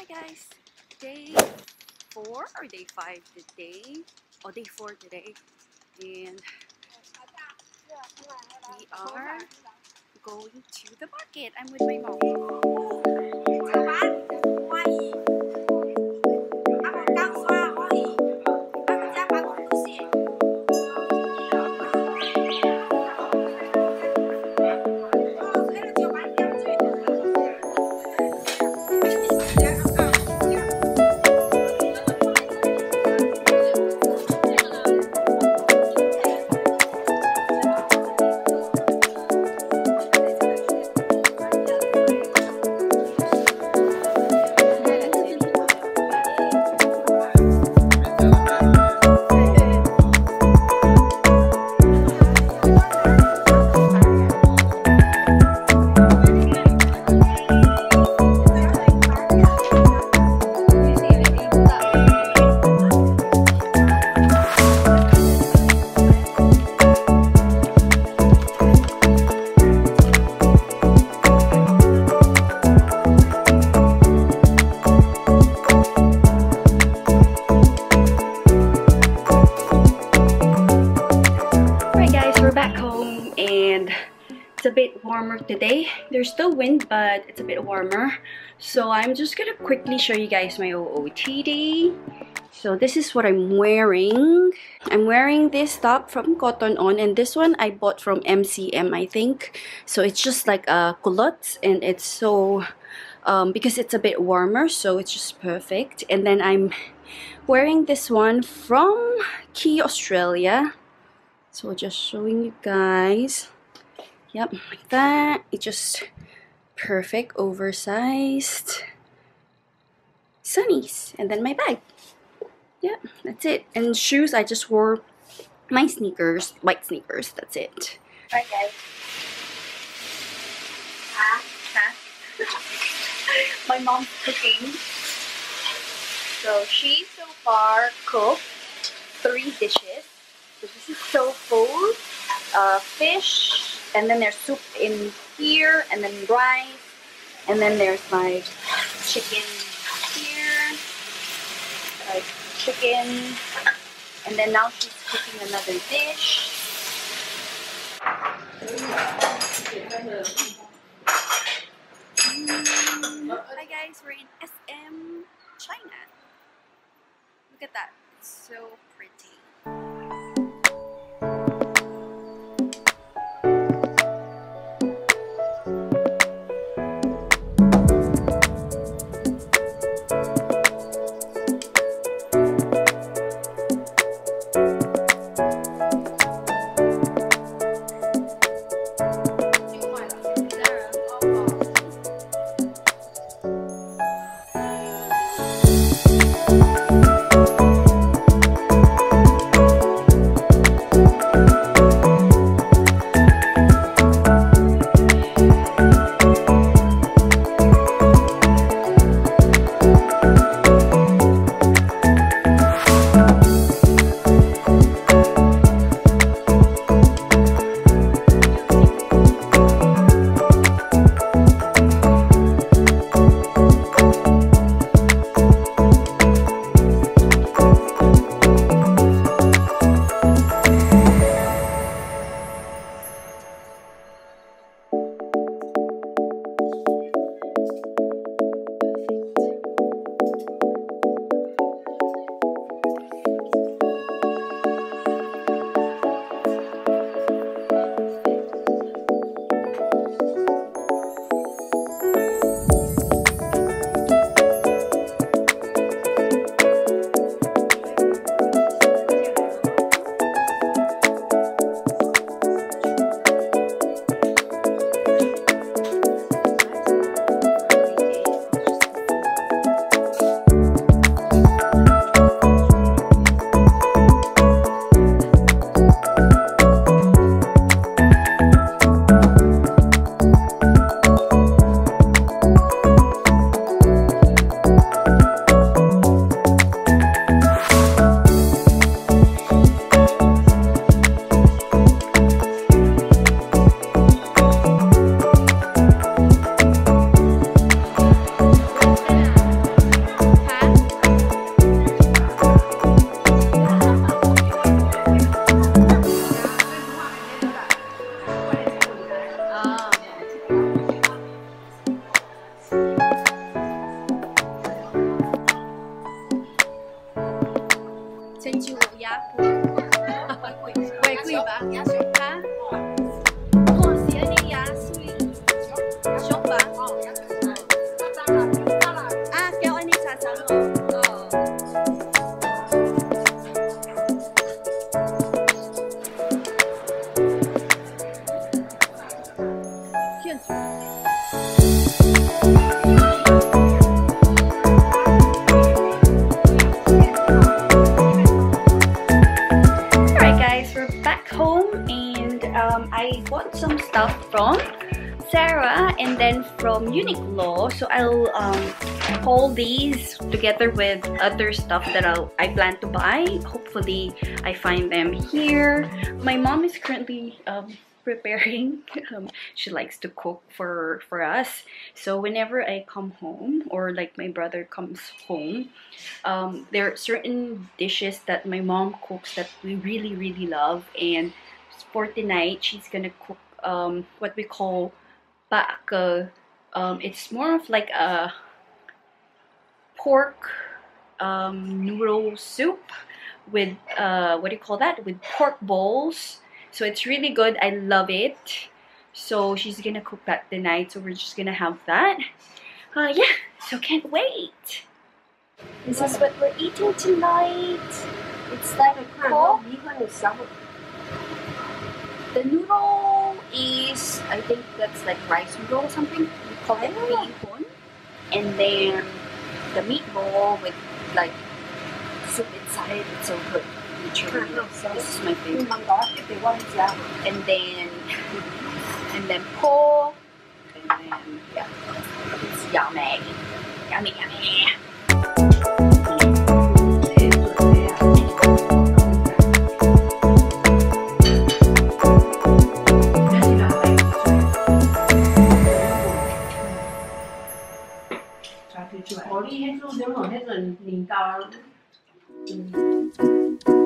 Hi guys, day four today, and we are going to the market. I'm with my mom. Warmer today. There's still wind, but it's a bit warmer, so I'm just gonna quickly show you guys my OOTD. So this is what I'm wearing. I'm wearing this top from Cotton On, and this one I bought from MCM, I think. So it's just like a culotte, and it's so because it's a bit warmer, so it's just perfect. And then I'm wearing this one from Key Australia, so just showing you guys. Yep, like that. It's just perfect, oversized sunnies. And then my bag. Yep, that's it. And shoes, I just wore my sneakers, white sneakers. That's it. Bye, guys. My mom's cooking. So she so far cooked 3 dishes. So this is tofu, fish, and then there's soup in here, and then rice, and then there's my chicken here, like chicken, and then now she's cooking another dish. Hi guys, we're in SM China. Look at that, it's so pretty. Munich Law. So I'll haul these together with other stuff that I plan to buy. Hopefully I find them here. My mom is currently preparing. She likes to cook for us, so whenever I come home or like my brother comes home, there are certain dishes that my mom cooks that we really love, and for tonight she's gonna cook what we call baka. It's more of like a pork noodle soup with with pork balls. So it's really good. I love it. So she's gonna cook that tonight. So we're just gonna have that. Yeah. So can't wait. This is what we're eating tonight. It's like pork. The noodle is, I think that's like rice noodle or something. We call it nui hoon. And then the meatball with like soup inside. It's so good. This is my favorite. If they want it, yeah. And then pork, and then yeah, it's yummy, yummy, yummy.